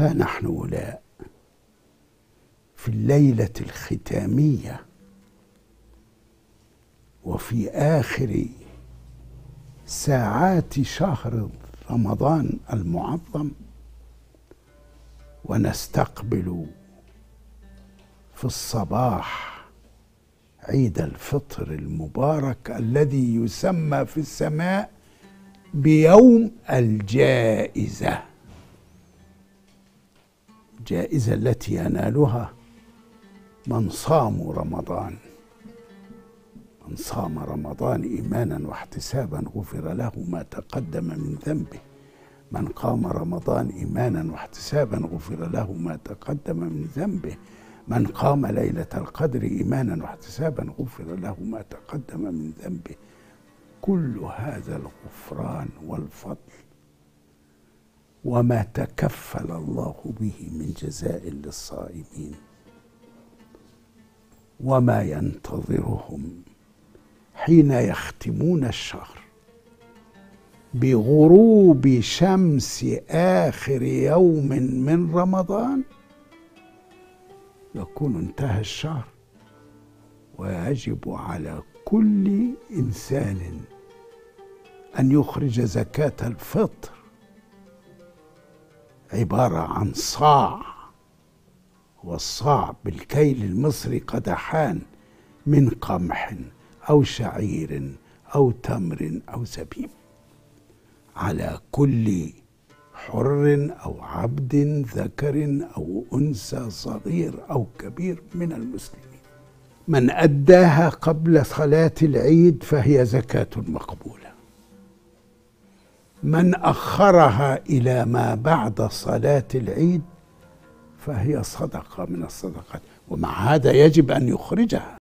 ها نحن أولاء في الليلة الختامية وفي آخر ساعات شهر رمضان المعظم، ونستقبل في الصباح عيد الفطر المبارك الذي يسمى في السماء بيوم الجائزة، الجائزة التي ينالها من صام رمضان. من صام رمضان إيمانا واحتسابا غفر له ما تقدم من ذنبه، من قام رمضان إيمانا واحتسابا غفر له ما تقدم من ذنبه، من قام ليلة القدر إيمانا واحتسابا غفر له ما تقدم من ذنبه. كل هذا الغفران والفضل وما تكفل الله به من جزاء للصائمين وما ينتظرهم حين يختمون الشهر بغروب شمس آخر يوم من رمضان، يكون انتهى الشهر. ويجب على كل إنسان أن يخرج زكاة الفطر، عبارة عن صاع، والصاع بالكيل المصري قدحان من قمح أو شعير أو تمر أو زبيب، على كل حر أو عبد ذكر أو أنثى صغير أو كبير من المسلمين. من أداها قبل صلاة العيد فهي زكاة مقبولة، من أخرها إلى ما بعد صلاة العيد فهي صدقة من الصدقات، ومع هذا يجب أن يخرجها